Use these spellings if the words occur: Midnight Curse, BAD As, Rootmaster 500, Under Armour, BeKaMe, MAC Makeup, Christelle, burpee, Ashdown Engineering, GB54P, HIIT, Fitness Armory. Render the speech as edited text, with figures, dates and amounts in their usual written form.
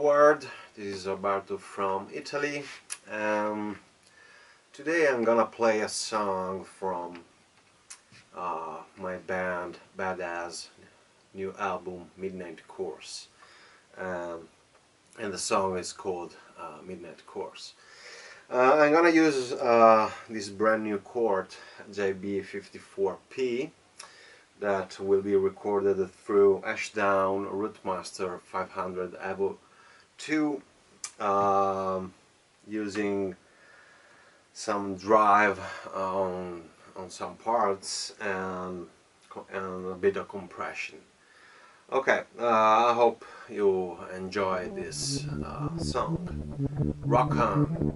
forward. This is Roberto from Italy. Today I'm gonna play a song from my band Badass new album Midnight Curse, and the song is called Midnight Curse. I'm gonna use this brand new chord GB54P that will be recorded through Ashdown Rootmaster 500 Evo II, using some drive on some parts and a bit of compression. Okay, I hope you enjoy this song. Rock on!